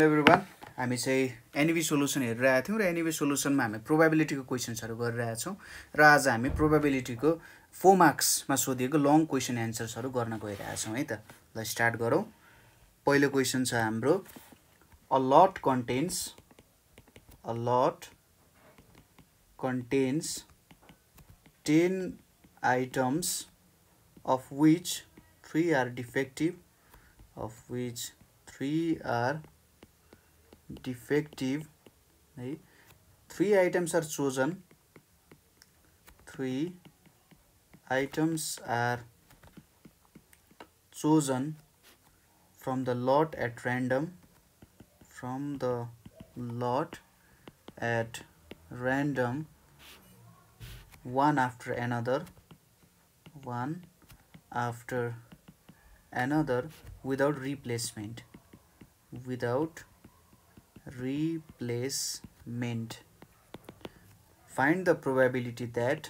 Hello everyone, हामी चाहिँ NEV solution हेरिरहेका थियौं र एनईवी सोलुसनमा हामी प्रोबेबिलिटीको क्वेशन्सहरु गरिरहेका छौं र आज हामी प्रोबेबिलिटीको 4 मार्क्समा सोधिएको लङ क्वेशन एन्सर्सहरु गर्न गइरहेका छौं है त। ल स्टार्ट गरौं। पहिलो क्वेशन छ हाम्रो a lot contains 10 items of which 3 are defective right? 3 items are chosen, 3 items are chosen from the lot at random, one after another without replacement find the probability that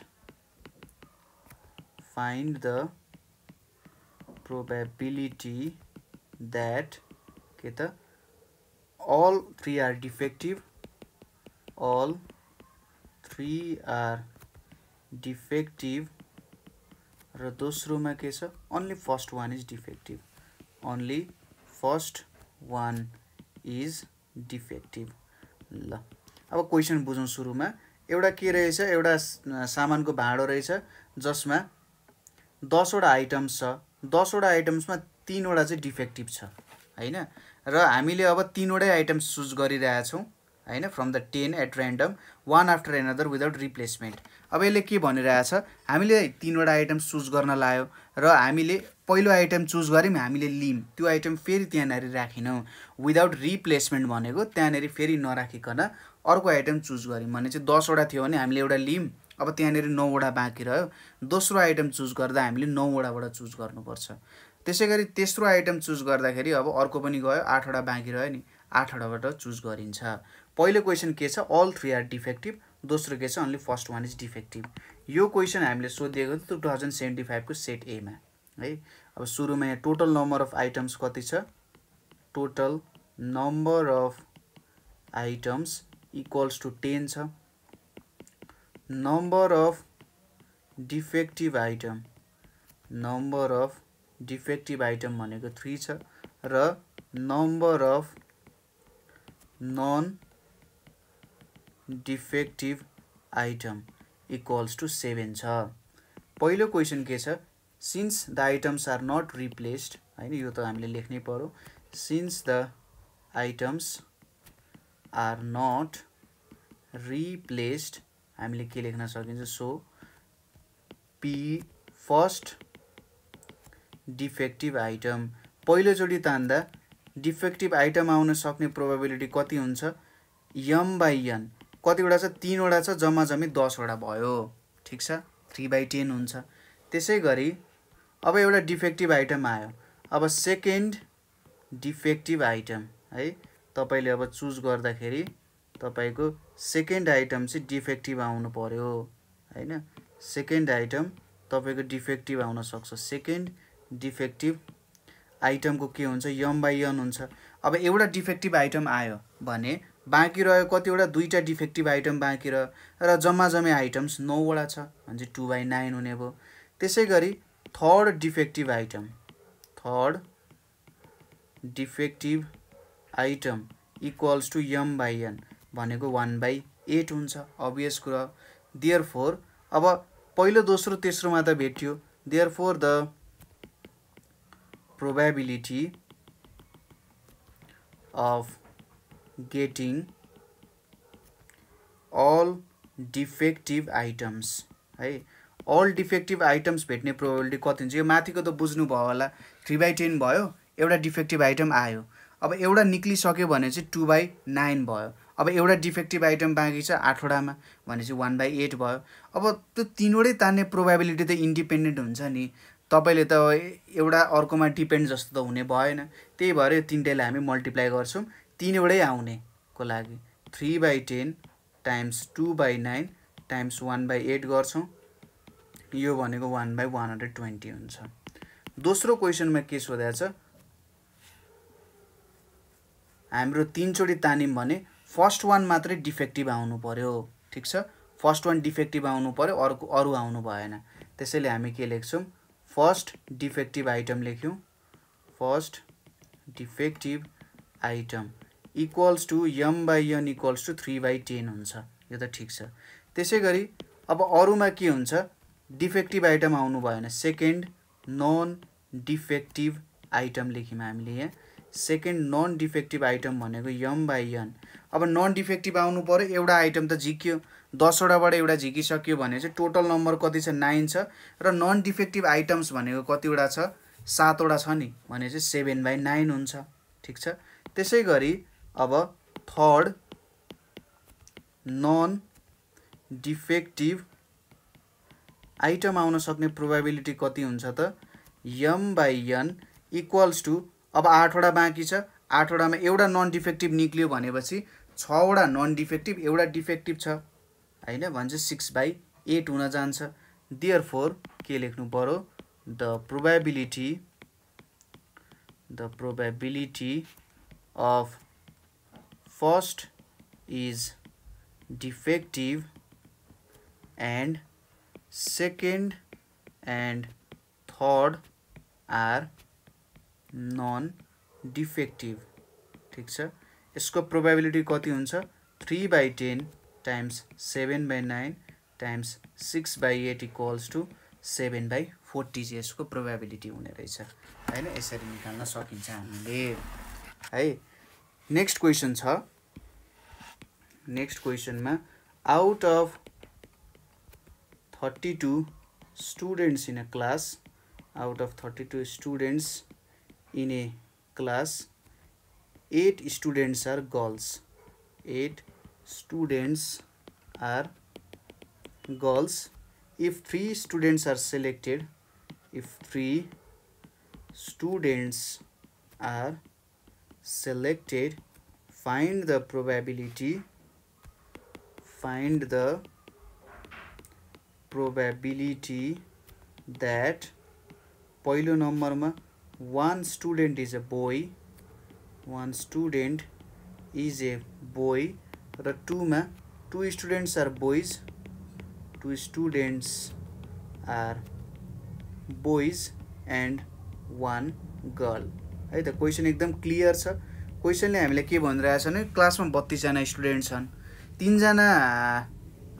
all 3 are defective, र दोस्रो मा के छ, only first one is defective। ल अब question बुझौं। सुरुमा एउटा के रहेछ, एउटा सामानको भाँडो रहेछ जसमा 10 वटा आइटम्स छ। 10 वटा आइटम्समा 3 वटा चाहिँ डिफेक्टिभ छ, हैन? र हामीले अब 3 वटै आइटम्स चुज गरिरहेका छौं, हैन? From the 10 at random, one after another without replacement. अब यसले के भनिरहेछ, हामीले 3 वटा आइटम्स चुज गर्न लाग्यो र हामीले पहिलो आइटम चुज गर्यौं, हामीले लिम त्यो आइटम फेरि त्यहाँनेरि राखिनौं। विदाउट रिप्लेसमेन्ट भनेको त्यहाँनेरि फेरि नराखिकन अर्को आइटम चुज गर्यौं। भने चाहिँ 10 वटा थियो भने हामीले एउटा लिम, अब त्यहाँनेरि 9 वटा बाँकी रह्यो। दोस्रो आइटम चुज गर्दा हामीले 9 वटाबाट चुज गर्नुपर्छ। त्यसैगरी तेस्रो आइटम चुज गर्दाखेरि अब अर्को पनि गयो, 8 वटा बाँकी रह्यो नि, 8 वटाबाट चुज गरिन्छ। पहिलो क्वेशन के छ, ऑल 3 आर डिफेक्टिभ। दोस्रो के छ, only first one is defective. यो क्वेशन हामीले सोधेको थियो 2075 को सेट ए मा, है? अब सुरुमा यहाँ टोटल नम्बर अफ आइटम्स कति छ, total number of items equals to 10 छ। नम्बर अफ डिफेक्टिभ आइटम भनेको 3 छ र number of non defective item equals to 7 छ। पहिलो क्वेशन के छ, since the items are not replaced, हैन? यो त हामीले लेख्नै पर्यो। Since the items are not replaced हामीले के लेख्न सकिन्छ, so P first defective item. पहिलो जोडी तान्दा डिफेक्टिभ आइटम आउन सक्ने प्रोबेबिलिटी कति हुन्छ, m बाई n। कतिवटा छ, 3 वटा छ, जम्मा जम्मी 10 वटा भयो, ठीक छ? 3/10 हुन्छ। त्यसैगरी अब एउटा डिफेक्टिभ आइटम आयो, अब सेकेन्ड डिफेक्टिभ आइटम, है? तपाईले अब चुज गर्दाखेरि तपाईको सेकेन्ड आइटम चाहिँ डिफेक्टिभ आउनु पर्यो, हैन? सेकेन्ड आइटम तपाईको डिफेक्टिभ आउन सक्छ। सेकेन्ड डिफेक्टिभ आइटम को के हुन्छ, m बाई n हुन्छ। अब एउटा डिफेक्टिभ आइटम आयो भने बाँकी रह्यो कतिवटा, 2 डिफेक्टिभ आइटम बाँकी रह्यो र जम्मा जम्मी आइटम्स 9 वटा छ, भने 2/9 हुने भयो। त्यसैगरी third defective item equals to m by n भनेको 1/8 हुन्छ। अभियस कुरा। देयरफोर अब पहिलो दोस्रो तेस्रोमा त भेटियो, therefore the probability of getting all defective items, है? all defective items भेट्ने probability कति हुन्छ, यो माथिको त बुझ्नु भयो होला। 3/10 भयो, एउटा defective item आयो, अब एउटा निक्लिसक्यो भने चाहिँ 2/9 भयो। अब एउटा डिफेक्टिभ आइटम बाँकी छ 8 वटामा, भने चाहिँ 1/8 भयो। अब त्यो 3 वटै तान्ने प्रोबेबिलिटी त इन्डिपेन्डेन्ट हुन्छ नि, तपाईले त एउटा अर्कोमा डिपेन्ड जस्तो त हुने भएन। त्यही भएर यो तीनटैलाई हामी मल्टिप्लाई गर्छौं, 3 वटै आउनेको लागि 3/10 टाइम्स 2/9 टाइम्स 1/8 गर्छौं, यो भनेको 1/120 हुन्छ। दोस्रो क्वेशनमा के सोधेको छ, हाम्रो तीनचोटी तानिम भने फर्स्ट वान मात्रै डिफेक्टिभ आउनु पर्यो, ठीक छ। फर्स्ट वान डिफेक्टिभ आउनु पर्यो, अरु आउनु भएन। त्यसैले हामी के लेख्छौं, फर्स्ट डिफेक्टिभ आइटम लेख्यौं। First defective item equals to m by n equals to 3/10 हुन्छ, यो त ठीक छ। त्यसैगरी अब अरुमा के हुन्छ, डिफेक्टिभ आइटम आउनु भएन। सेकेन्ड नॉन डिफेक्टिभ आइटम लेख्यौं हामीले यहाँ। सेकेन्ड नॉन डिफेक्टिभ आइटम भनेको m बाई n। अब नॉन डिफेक्टिभ आउनु पर्यो, एउटा आइटम त झिक्यो, 10वटाबाट एउटा झिकिसक्यो भने चाहिँ टोटल नम्बर कति छ, 9 छ। र नॉन डिफेक्टिभ आइटम्स भनेको कतिवटा छ, 7वटा छ नि, भने चाहिँ 7/9 हुन्छ, ठीक छ। त्यसैगरी अब थर्ड नॉन डिफेक्टिभ आइटम आउन सक्ने प्रोबेबिलिटी कति हुन्छ त, m by n equals to, अब 8वटा बाँकी छ, 8वटामा एउटा नॉन डिफेक्टिभ निक्लियो भनेपछि 6वटा नॉन डिफेक्टिभ, एउटा डिफेक्टिभ छ हैन, भन्छ 6/8 हुन जान्छ। देयरफोर के लेख्नु पर्यो, the probability of first is defective and second and third are non defective, ठीक छ। यसको प्रोबेबिलिटी कति हुन्छ, 3/10 टाइम्स 7/9 टाइम्स 6/8 इक्वल्स टू 7/40 चाहिँ यसको प्रोबेबिलिटी हुने रहेछ हैन। यसरी निकाल्न सकिन्छ हामीले है। नेक्स्ट क्वेसन छ। नेक्स्ट क्वेसनमा out of 32 students in a class, out of 32 students in a class, 8 students are girls, 8 students are girls. If 3 students are selected, if 3 students are selected, find the probability that पहिलो नम्बरमा 1 student is a boy, 1 student is a boy, र 2मा 2 students are boys, 2 students are boys and 1 girl है। त question एकदम clear छ। क्वेसनले हामीलाई के भनिरहेछ भने क्लासमा 32 जना स्टुडेन्ट छन्, 3 जना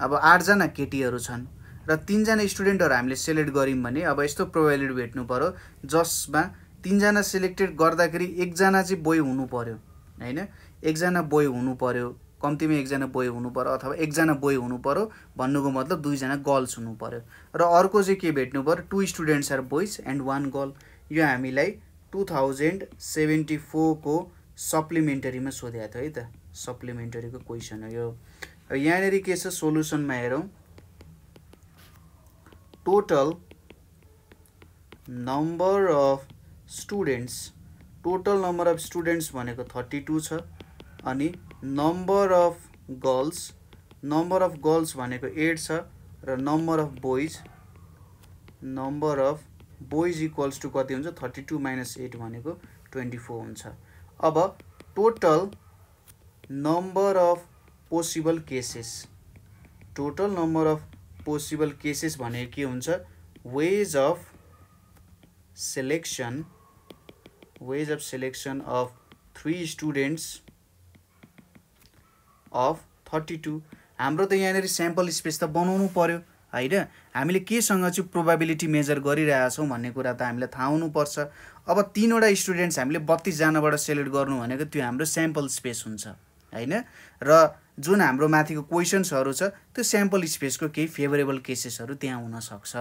अब 8 जना केटीहरू छन् र 3 जना स्टुडेन्टहरु हामीले सिलेक्ट गर्यौं भने अब यस्तो प्रोबेबिलिटी भेट्नु पर्यो जसमा 3 जना सिलेक्टेड गर्दाखेरि 1 जना चाहिँ बोय हुनु पर्यो हैन, 1 जना बोय हुनु पर्यो, कम्तिमा 1 जना बोय हुनु पर्यो अथवा 1 जना बोय हुनु पर्यो, भन्नुको मतलब 2 जना गर्ल्स हुनु पर्यो। र अर्को चाहिँ के भेट्नु पर्यो, 2 students are boys and 1 girl. यो हामीलाई 2074 को सप्लिमेन्टरीमा सोधेको थियो है त, सप्लिमेन्टरीको क्वेशन हो यो। अब यहाँनेरि के छ सोलुसनमा हेरौं, टोटल नम्बर अफ स्टुडेन्ट्स भनेको 32 छ अनि नम्बर अफ गर्ल्स भनेको 8 छ र number of boys equals to कति हुन्छ, 32 - 8 भनेको 24 हुन्छ। अब total number of possible cases भनेको के हुन्छ, ways of selection of 3 students of 32। हाम्रो त यहाँनेरि स्याम्पल स्पेस त बनाउनु पर्यो हैन, हामीले केसँग चाहिँ प्रोबेबिलिटी मेजर गरिरहेका छौं भन्ने कुरा त हामीलाई थाहा हुनुपर्छ। अब 3वटा स्टुडेन्ट्स हामीले 32 जनाबाट सिलेक्ट गर्नु भनेको त्यो हाम्रो स्याम्पल स्पेस हुन्छ हैन, र जुन हाम्रो माथिको क्वेशन्सहरु छ त्यो स्याम्पल स्पेसको केही फेभरेबल केसेसहरु त्यहाँ हुन सक्छ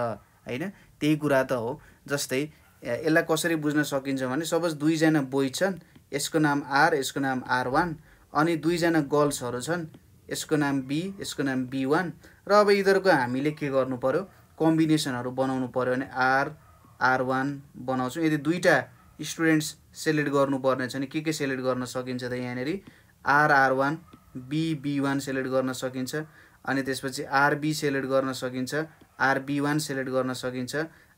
हैन, त्यही कुरा त हो। जस्तै यसलाई कसरी बुझ्न सकिन्छ भने सपोज 2 जना बॉय छन्, यसको नाम आर, यसको नाम आर1, अनि 2 जना गर्ल्सहरु छन्, यसको नाम बी, यसको नाम बी1। र अब यिनीहरुको हामीले के गर्नु पर्यो, कम्बिनेसनहरु बनाउनु पर्यो भने आर आर1 बनाउँछौं। यदि दुईटा स्टुडेन्ट्स सिलेक्ट गर्नु पर्ने छ भने के सिलेक्ट गर्न सकिन्छ त, यहाँनेरि आर आर1 बी बी1 सिलेक्ट गर्न सकिन्छ, अनि त्यसपछि आर बी सिलेक्ट गर्न सकिन्छ, आर बी1 सिलेक्ट गर्न सकिन्छ,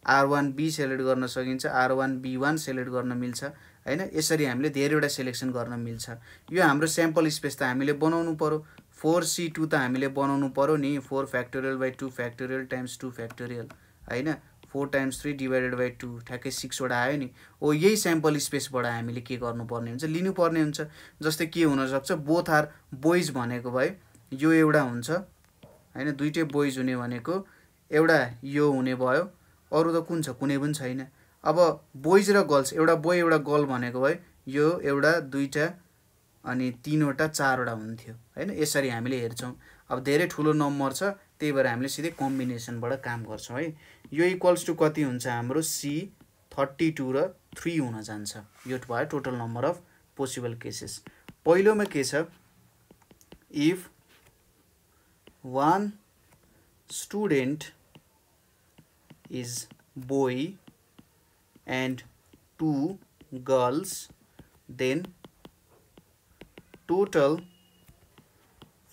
आर1 बी सिलेक्ट गर्न सकिन्छ, आर1 बी1 सिलेक्ट गर्न मिल्छ हैन यसरी हामीले धेरैवटा सिलेक्सन गर्न मिल्छ। यो हाम्रो स्याम्पल स्पेस त हामीले बनाउनु पर्यो, 4c2 त हामीले बनाउनु पर्यो नि, 4 factorial by 2 factorial times 2 factorial हैन 4 टाइम्स 3 डिवाइडेड बाई 2 ठ्याक्कै 6 वटा आयो नि। ओ यही स्याम्पल स्पेसबाट हामीले के गर्नुपर्ने हुन्छ, लिनुपर्ने हुन्छ। जस्तै के हुन सक्छ, बोथ आर बोइज भनेको भए यो एउटा हुन्छ हैन, दुईटै बोइज हुने भनेको एउटा यो हुने भयो, अरु त कुन छ, कुनै पनि छैन। अब बोइज र गर्ल्स, एउटा बोय एउटा गर्ल भनेको भए यो एउटा दुईटा अनि 3 वटा 4 वटा हुन्थ्यो हैन। यसरी हामीले हेर्छौँ। अब धेरै ठुलो नम्बर छ त्यही भएर हामीले सिधै कम्बिनेसनबाट काम गर्छौँ है। यो इक्वल्स टु कति हुन्छ हाम्रो C 32 र 3 हुन जान्छ। यो भयो total number of possible cases. पहिलोमा के छ, if 1 student is boy and 2 girls then total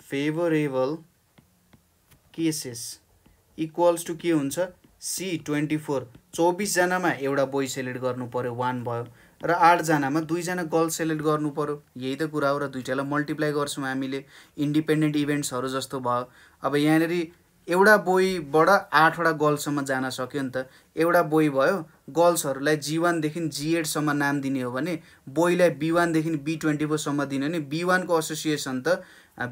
favorable cases equals to के हुन्छ C 24। 24 जनामा एउटा बोय सेलेक्ट गर्नु पर्यो 1 भयो र 8 जनामा 2 जना गर्ल सेलेक्ट गर्नु पर्यो। यही त कुरा हो र दुईटालाई मल्टिप्लाई गर्छौँ हामीले, इन्डिपेन्डेन्ट इभेन्ट्सहरु जस्तो भयो। अब यहाँनेरि एउटा बोयबाट 8 वटा गर्लसम्म जान सक्यो नि त, एउटा बोय भयो। गर्ल्सहरुलाई G1 देखि G8 सम्म नाम दिने हो भने बोयलाई B1 देखि B24 सम्म दिने हो भने B1 को एसोसिएसन त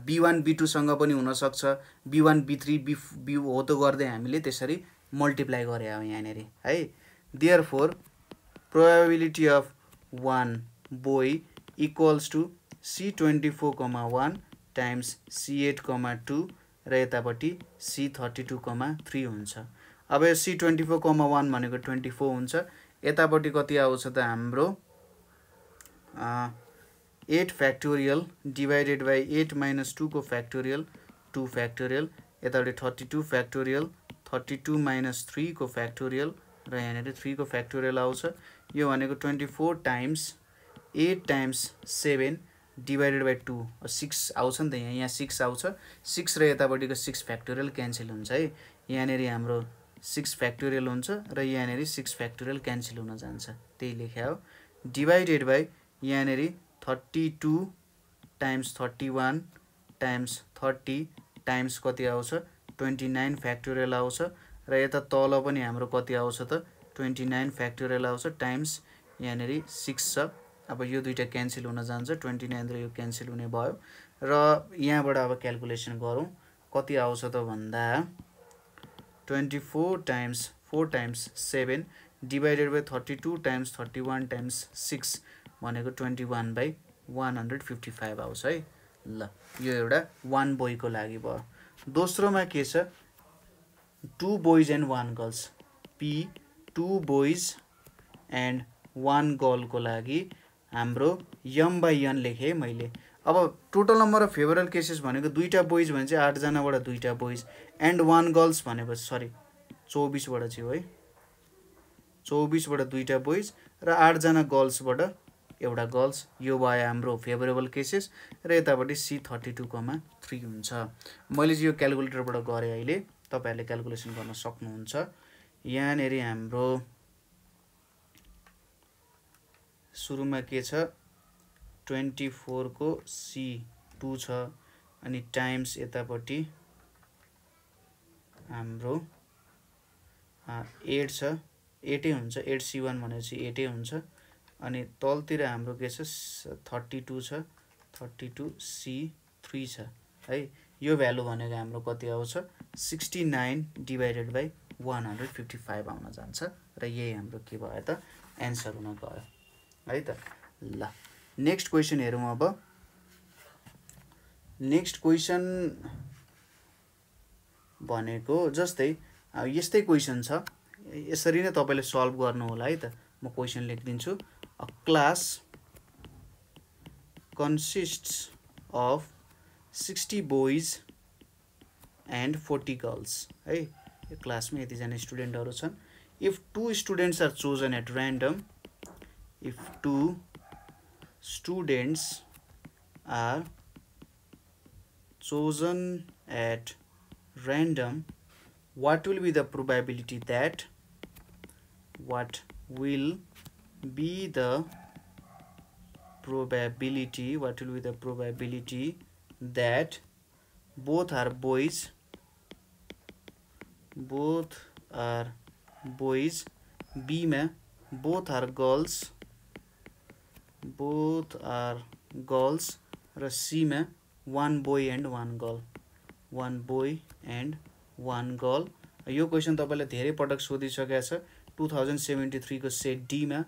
B1 B2 सँग पनि हुन सक्छ, B1 B3 B हो त गर्दै हामीले त्यसरी मल्टिप्लाई गरे हो यहाँनेरि है। Therefore probability of 1 boy equals to C 24,1 times C 8,2 र यतापट्टि C 32,3 हुन्छ। अब यो C 24,1 भनेको 24 हुन्छ, यतापट्टि कति आउँछ त हाम्रो 8 फैक्टोरियल डिवाइडेड बाई 8 माइनस 2 को फैक्टोरियल 2 फैक्टोरियल, यतापट्टि 32 फैक्टोरियल 32 माइनस 3 को फैक्टोरियल र यहाँनिर 3 को फैक्टोरियल आउँछ। यो भनेको 24 टाइम्स 8 टाइम्स 7 डिवाइडेड बाई 2 6 आउँछ नि त, यहाँ 6 आउँछ। 6 र यतापट्टिको 6 फैक्टोरियल क्यान्सल हुन्छ है। यहाँनेरि हाम्रो 6 फैक्टोरियल हुन्छ र यहाँनेरि 6 फैक्टोरियल क्यान्सल हुन जान्छ, त्यही लेख्या हो। डिवाइडेड बाई यहाँनेरि 32 टाइम्स 31 टाइम्स 30 टाइम्स कति आउँछ 29 फैक्टोरियल आउँछ। र यता तल पनि हाम्रो कति आउँछ त 29 फैक्टोरियल आउँछ टाइम्स यहाँनेरि 6 छ। अब यो दुईटा क्यान्सल हुन जान्छ, 29 र यो क्यान्सल हुने भयो। र यहाँबाट अब क्याल्कुलेसन गरौँ, कति आउँछ त भन्दा 24 times 4 times 7 divided by 32 times 31 times 6 भनेको 21 बाई 155 आउँछ है। ल यो एउटा 1 बोयको लागि भयो। दोस्रोमा के छ, 2 boys and 1 girls P 2 boys and 1 girl को लागि हाम्रो m/n लेखे मैले। अब total number of favourable cases भनेको दुईटा बोइज भने 8 जनाबाट 2टा बोइज एन्ड 1 गर्ल्स भनेपछि सरी 24 बाट थियो है, 24 बाट 2टा बोइज र 8 जना गर्ल्सबाट एउटा गर्ल्स। यो भयो हाम्रो फेभरेबल केसेस र यतापट्टि C 32,3 हुन्छ। मैले यो क्याल्कुलेटरबाट गरे, अहिले तपाईहरुले क्याल्कुलेसन गर्न सक्नुहुन्छ। यहाँनेरि हाम्रो सुरुमा के छ 24 को C 2 छ अनि टाइम्स यतापट्टि हाम्रो 8 छ, 8 हुन्छ, 8 C 1 भनेपछि 8 हुन्छ। अनि तलतिर हाम्रो के छ 32 छ, 32 C 3 छ है। यो भ्यालु भनेको हाम्रो कति आउँछ 69 डिवाइडेड बाई 155 आउन जान्छ र यही हाम्रो के भयो त एन्सर हुन गयो है त। ल नेक्स्ट क्वेसन हेरौँ। अब नेक्स्ट क्वेसन भनेको जस्तै यस्तै क्वेसन छ, यसरी नै तपाईले सल्भ गर्नु होला है त। म क्वेसन लेखिदिन्छु। A class consists of 60 boys and 40 girls है। यो क्लासमा यतिजना स्टुडेन्टहरु छन्। If 2 students are chosen at random, if 2 students are chosen at random, what will be the probability that probability, what will be the probability that both are boys, B में both are girls, र C में one boy and one girl, यो question तपाईले धेरै पटक सोधिसकेको छ। 2073 को सेट डी में,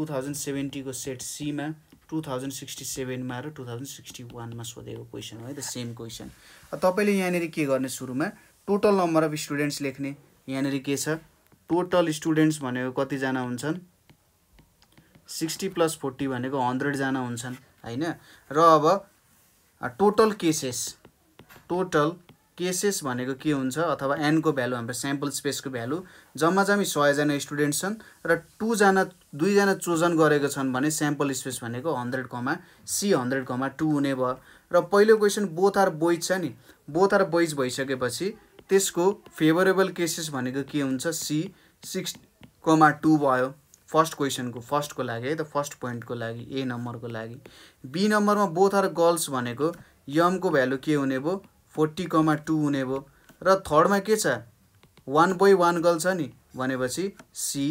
2070 को सेट सी में, 2067 में र 2061 में सोधेको क्वेश्चन हो है, द सेम क्वेश्चन। तपाईले यहाँनेरि के गर्ने, सुरुमा टोटल नम्बर अफ स्टुडेन्ट्स लेख्ने। यहाँनेरि के छ, टोटल स्टुडेन्ट्स भनेको कति जना हुन्छन्, 60 + 40 भनेको 100 जना हुन्छन् हैन। र अब टोटल केसेस, भनेको के हुन्छ अथवा n को भ्यालु, हाम्रो स्याम्पल स्पेस को भ्यालु जम्मा जम्मी 100 जना स्टुडेन्ट्स छन् र 2 जना चोजन गरेको छन् भने स्याम्पल स्पेस भनेको 100, C 100, 2 हुने भयो। र पहिलो क्वेशन बोथ आर बॉयज छ नि, बोथ आर बॉयज भइसकेपछि त्यसको फेभरेबल केसेस भनेको के हुन्छ, C 6, 2 भयो फर्स्ट क्वेशन को, फर्स्ट को लागि, द फर्स्ट पॉइंट को लागि, ए नंबर को लागि। बी नंबर में बोथ आर गर्ल्स भनेको यम को भ्यालु के हुने भो, 40, 2 हुने भो। र थर्ड में के छ, 1 boy 1 girl छ नि भनेपछि C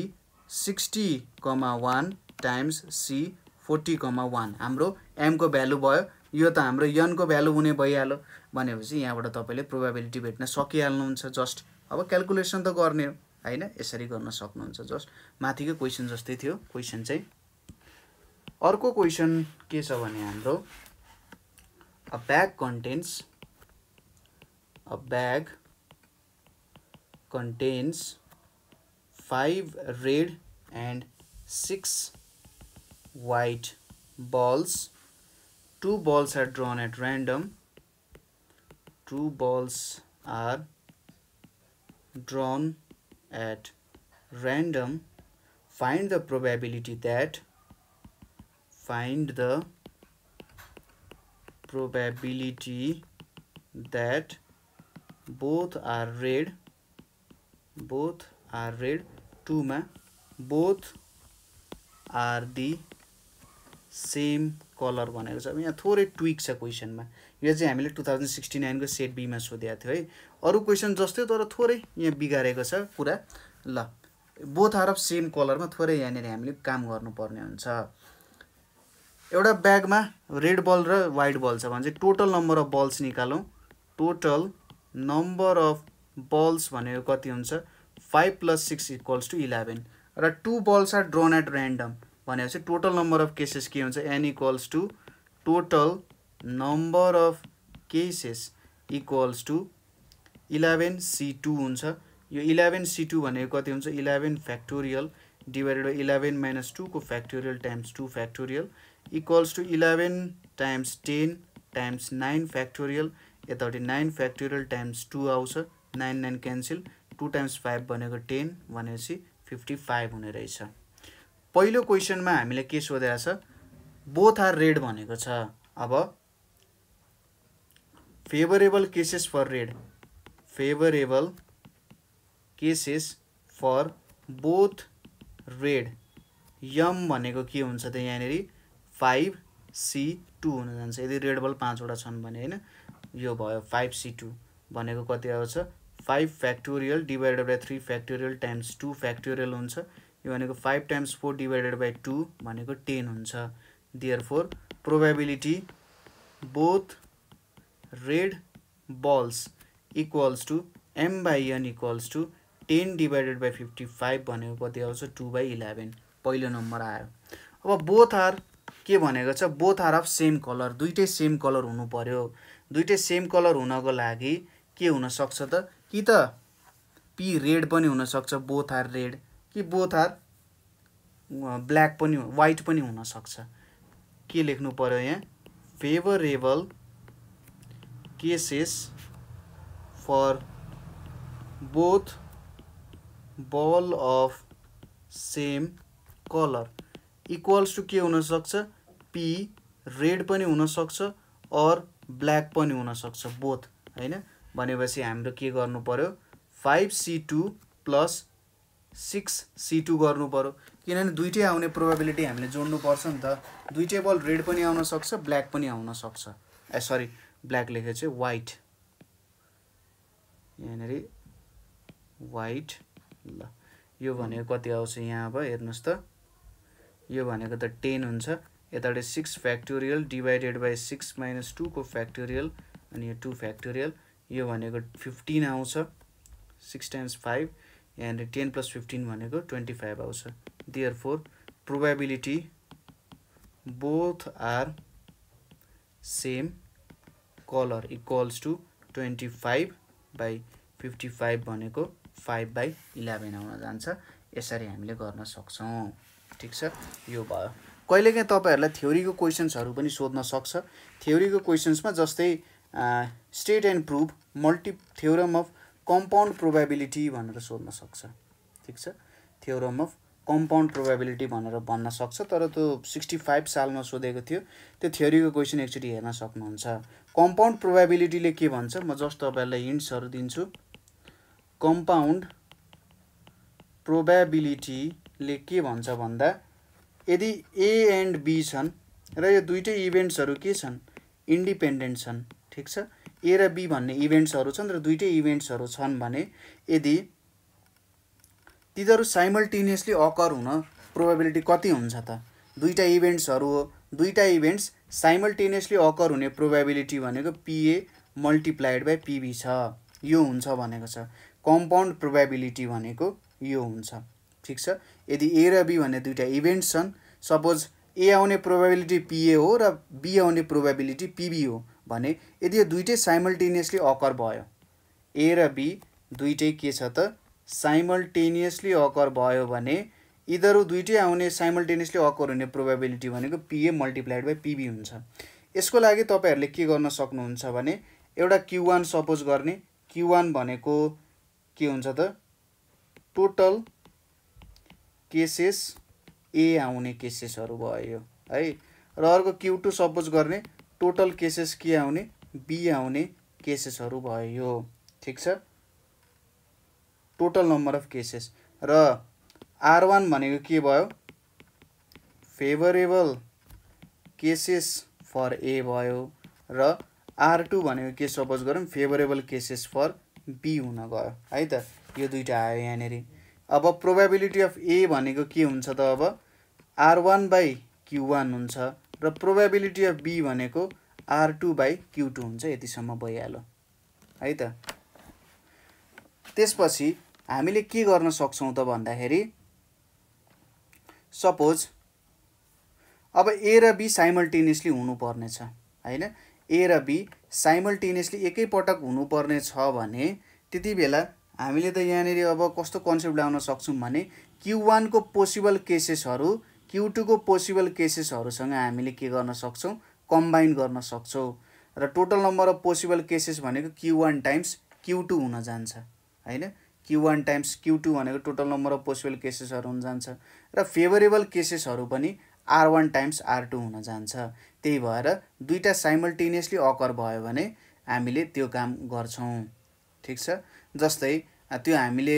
60, 1 × C 40, 1 हाम्रो m को भ्यालु भयो। यो त हाम्रो n को भ्यालु हुने भइहाल्यो भनेपछि यहाँबाट तपाईले प्रोबेबिलिटी भेट्न सकिहाल्नुहुन्छ। जस्ट अब क्याल्कुलेसन त गर्ने हैन, यसरी गर्न सक्नुहुन्छ जस्ट माथिको क्वेशन जस्तै थियो क्वेशन चाहिँ। अर्को क्वेशन के छ भने हाम्रो a bag contains, a bag contains 5 red and 6 white balls. 2 balls are drawn at random. 2 balls are drawn at random. Find the probability that, both are red, 2 में both are the same color भनेको छ। अब यहाँ थोरै tweak छ question में, यो चाहिँ हामीले 2069 को सेट बी में सोधेको थियो है। अरु क्वेशन जस्तै तर थोरै यहाँ बिगारेको छ कुरा। ल both are of same colour में थोरै यहाँनिर हामीले काम गर्नुपर्ने हुन्छ। एउटा बैग में रेड बल र व्हाइट बल छ भने टोटल नंबर अफ बल्स निकालौं। टोटल नंबर अफ बल्स भनेको कति हुन्छ, 5 + 6 = 11 र 2 balls are drawn at random भनेपछि टोटल नंबर अफ केसेस के हुन्छ, n = total number of cases = 11 C2 हुन्छ। यो 11 C2 भनेको कति हुन्छ, 11 फैक्टोरियल / 11 - 2 को फैक्टोरियल = 11 × 10 × 9 फैक्टोरियल। यताउटी 9 फैक्टोरियल × 2 आउँछ, 9 9 क्यान्सल, 2 × 5 भनेको 10 भनेपछि 55 हुने रहेछ। पहिलो क्वेशनमा हामीले के सोधेको छ, बोथ आर रेड भनेको छ। अब favourable cases for red, favourable cases for both red, m भनेको के हुन्छ त यहाँनेरि, 5 C 2 हुन जान्छ यदि रेड बल 5 वटा छन् भने हैन। यो भयो 5 C 2 भनेको कति आउँछ, 5 फैक्टोरियल / 3 फैक्टोरियल × 2 फैक्टोरियल हुन्छ। यो भनेको 5 × 4 / 2 भनेको 10 हुन्छ। Therefore probability both red balls = m/n = 10 / 55 भनेको कति आउँछ, 2/11 पहिलो नम्बर आयो। अब बोथ आर के भनेको छ, both are of same colour, दुईटै सेम कलर हुनु पर्यो। दुईटै सेम कलर हुनको लागि के हुन सक्छ त, कि त p रेड पनि हुन सक्छ बोथ आर रेड, कि बोथ आर ब्ल्याक पनि व्हाइट पनि हुन सक्छ। के लेख्नु पर्यो यहाँ, favourable cases for both ball of same colour = के हुन सक्छ, p रेड पनि हुन सक्छ और ब्ल्याक पनि हुन सक्छ बोथ हैन। भनेपछि हाम्रो के गर्नु पर्यो, 5 C2 + 6 C2 गर्नु पर्यो, किनभने दुईटै आउने प्रोबेबिलिटी हामीले जोड्नु पर्छ नि त। दुईटै बल रेड पनि आउन सक्छ ब्ल्याक पनि आउन सक्छ ए सरी ब्ल्याक लेखे चाहिँ व्हाइट यहाँनेरी व्हाइट ल यो भनेको कति आउँछ यहाँ अब हेर्नुस् त यो भनेको त 10 हुन्छ यताबाट 6 फ्याक्टोरियल डिवाइडेड बाइ 6 - 2 को फ्याक्टोरियल अनि यो 2 फ्याक्टोरियल यो भनेको 15 आउँछ 6 टाइम्स 5 यहाँनेरी 10 + 15 भनेको 25 आउँछ therefore probability both are same color equals to 25/55 भनेको 5/11 आउन जान्छ यसरी हामीले गर्न सक्छौं ठीक छ यो भयो कहिलेकाहीँ तपाईहरुलाई थ्योरीको क्वेशन्सहरु पनि सोध्न सक्छ थ्योरीको क्वेशन्समा जस्तै state and proof multi theorem of compound probability भनेर सोध्न सक्छ ठीक छ थ्योरम अफ कम्पाउन्ड प्रोबेबिलिटी भनेर भन्न सक्छ तर त्यो 65 सालमा सोधेको थियो त्यो थ्योरीको क्वेशन एकचोटी हेर्न सक्नुहुन्छ कम्पाउन्ड प्रोबेबिलिटीले के भन्छ म जस्ट तपाईहरुलाई हिन्ट्सहरु दिन्छु कम्पाउन्ड प्रोबेबिलिटीले के भन्छ भन्दा यदि ए एन्ड बी छन् र यो दुईटै इभेन्ट्सहरु के छन् इन्डिपेन्डेन्ट छन् ठीक छ ए र बी भन्ने इभेन्ट्सहरु छन् र दुईटै इभेन्ट्सहरु छन् भने यदि तिनीहरु साइमल्टेनियसली अकर हुन प्रोबेबिलिटी कति हुन्छ त दुईटा इभेन्ट्सहरु हो दुईटा इभेन्ट्स साइमल्टेनियसली अकर हुने प्रोबेबिलिटी भनेको PA * PB छ यो हुन्छ भनेको छ कम्पाउन्ड प्रोबेबिलिटी भनेको यो हुन्छ ठीक छ यदि A र B भन्ने दुईटा इभेन्ट्स छन् सपोज A आउने प्रोबेबिलिटी PA हो र B आउने प्रोबेबिलिटी PB हो भने यदि यो दुईटै साइमल्टेनियसली अकर भयो A र B दुईटै के छ त साइमल्टेनियसली अकर भयो भने इधर दुईटै आउने साइमल्टेनियसली अकर हुने प्रोबेबिलिटी भनेको PA * PB हुन्छ यसको लागि तपाईहरुले के गर्न सक्नुहुन्छ भने एउटा Q1 सपोज गर्ने Q1 भनेको के हुन्छ त टोटल केसेस A आउने केसेसहरु भयो है र अर्को Q2 सपोज गर्ने टोटल केसेस के आउने B आउने केसेसहरु भयो ठीक छ टोटल नंबर अफ केसेस र R1 भनेको के भयो फेभरेबल केसेस फर A भयो र R2 भनेको के सपोज गरौं फेभरेबल केसेस फर B हुन गयो है त यो दुईटा आयो यहाँनेरी अब प्रोबेबिलिटी अफ A भनेको के हुन्छ त अब R1/Q1 हुन्छ र प्रोबेबिलिटी अफ B भनेको R2/Q2 हुन्छ यति सम्म भइहाल्यो है त त्यसपछि हामीले के गर्न सक्छौं त भन्दाखेरि सपोज अब A र B साइमल्टेनियसली हुनुपर्ने छ हैन A र B साइमल्टेनियसली एकै पटक हुनुपर्ने छ भने त्यतिबेला हामीले त यहाँ नेरी अब कस्तो कन्सेप्ट ल्याउन सक्छौं भने Q1 को पोसिबल केसेसहरु Q2 को पोसिबल केसेसहरु सँग हामीले के गर्न सक्छौं कम्बाइन गर्न सक्छौं र total number of possible cases भनेको Q1 टाइम्स Q2 हुन जान्छ हैन Q1 टाइम्स Q2 भनेको टोटल नम्बर अफ पोसिबल केसेसहरु हुन जान्छ र फेभरेबल केसेसहरु पनि R1 टाइम्स R2 हुन जान्छ त्यही भएर दुईटा साइमल्टेनियसली अकर भयो भने हामीले त्यो काम गर्छौं ठीक छ जस्तै त्यो हामीले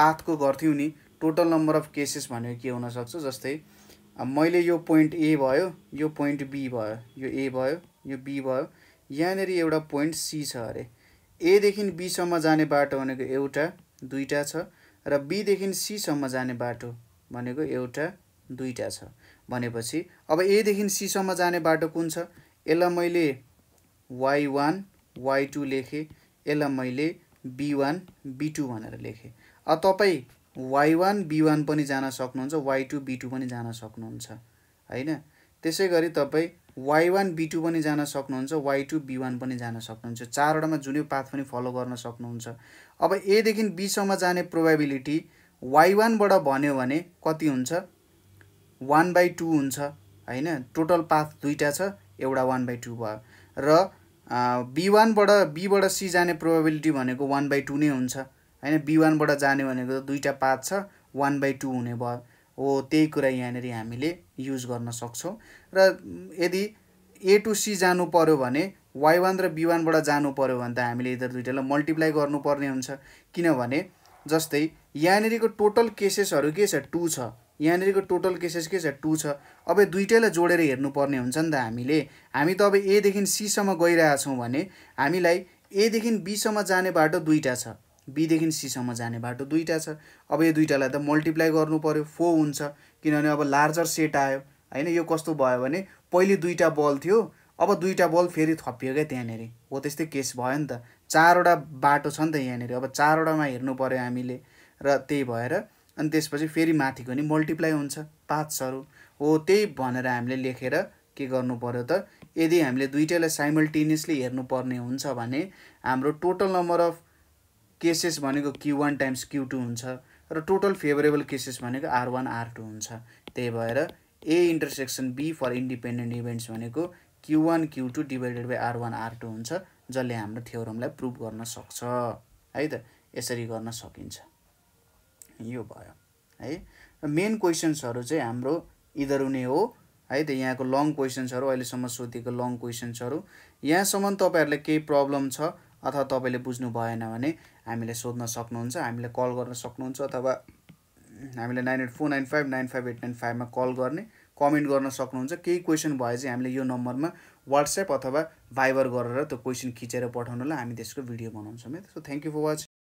पाथको गर्थ्यौं नि टोटल नम्बर अफ केसेस भनेको के हुन सक्छ जस्तै मैले यो पोइन्ट A भयो यो पोइन्ट B भयो यो A भयो यो B भयो यहाँ नेरी एउटा पोइन्ट C छ अरे A देखि B सम्म जाने बाटो भनेको एउटा दुईटा छ र B देखि C सम्म जाने बाटो भनेको एउटा दुईटा छ भनेपछि अब A देखि C सम्म जाने बाटो कुन छ एला मैले y1 y2 लेखे एला मैले b1 b2 भनेर लेखे अब तपाई y1 b1 पनि जान सक्नुहुन्छ y2 b2 पनि जान सक्नुहुन्छ हैन त्यसैगरी तपाई y1 b2 पनि जान सक्नुहुन्छ y2 b1 पनि जान सक्नुहुन्छ चारवटामा जुनै पाथ पनि फलो गर्न सक्नुहुन्छ अब A देखि B सम्म जाने प्रोबेबिलिटी y1 बाट भन्यो भने कति हुन्छ 1/2 हुन्छ हैन टोटल पाथ दुईटा छ एउटा 1/2 भयो र b बाट C जाने प्रोबेबिलिटी भनेको 1/2 नै हुन्छ हैन b1 बाट जाने भनेको दुईटा पाथ छ 1/2 हुने भयो हो त्यही कुरा यहाँनेरी हामीले युज गर्न सक्छौं र यदि A टु C जानु पर्यो भने y1 र b1 बाट जानु पर्यो भने त हामीले इधर दुईटालाई मल्टिप्लाई गर्नुपर्ने हुन्छ किनभने जस्तै यहाँनेरीको टोटल केसेसहरु के छ 2 छ यहाँ को टोटल केसेस के 2 छ। अब दुईटैलाई जोडेर हेर्नुपर्ने हुन्छ नि त हामीले। हामी त अब ए देखि सी सम्म गइरहेका छौं भने हामीलाई ए देखि बी सम्म जाने बाटो दुईटा छ, बी देखि सी सम्म जाने बाटो दुईटा छ। अब यो दुईटालाई त मल्टिप्लाई गर्नु पर्यो, 4 हुन्छ किनभने अब लार्जर सेट आयो हैन। यो कस्तो भयो भने पहिले दुईटा बल थियो, अब दुईटा बल फेरि थपियो के त्यहाँनेरि, हो त्यस्तै केस भयो नि त। 4 वटा बाटो छ नि त यहाँनेरि, अब 4 वटामा हेर्नु पर्यो हामीले र त्यही भएर अनि त्यसपछि फेरि माथिको नि मल्टिप्लाई हुन्छ 5 हो। त्यही भनेर हामीले लेखेर के गर्नु पर्यो त, यदि हामीले दुईटैलाई साइमल्टेनियसली हेर्नु पर्ने हुन्छ भने हाम्रो टोटल नम्बर अफ केसेस भनेको Q1 टाइम्स Q2 हुन्छ र टोटल फेभरेबल केसेस भनेको R1 R2 हुन्छ। त्यही भएर A intersection B for independent events भनेको Q1 Q2 divided by R1 R2 हुन्छ, जसले हाम्रो थ्योरमलाई प्रुभ गर्न सक्छ है त। यसरी गर्न सकिन्छ। यो भयो है। मेन क्वेशन्सहरु चाहिँ हाम्रो इधर नै हो है त। यहाँको लङ क्वेशन्सहरु अहिलेसम्म सोधेको लङ क्वेशन्सहरु, यहाँसम्म तपाईहरुले केही प्रब्लम छ अथवा तपाईले बुझ्नु भएन भने हामीले सोध्न सक्नुहुन्छ, हामीले कल गर्न सक्नुहुन्छ अथवा हामीले 9849595895 मा कल गर्ने, कमेन्ट गर्न सक्नुहुन्छ। केही क्वेशन भए चाहिँ हामीले यो नम्बरमा WhatsApp अथवा Viber गरेर त्यो क्वेशन खिचेर पठाउनुला, हामी त्यसको भिडियो बनाउँछौँ है। So thank you for watching.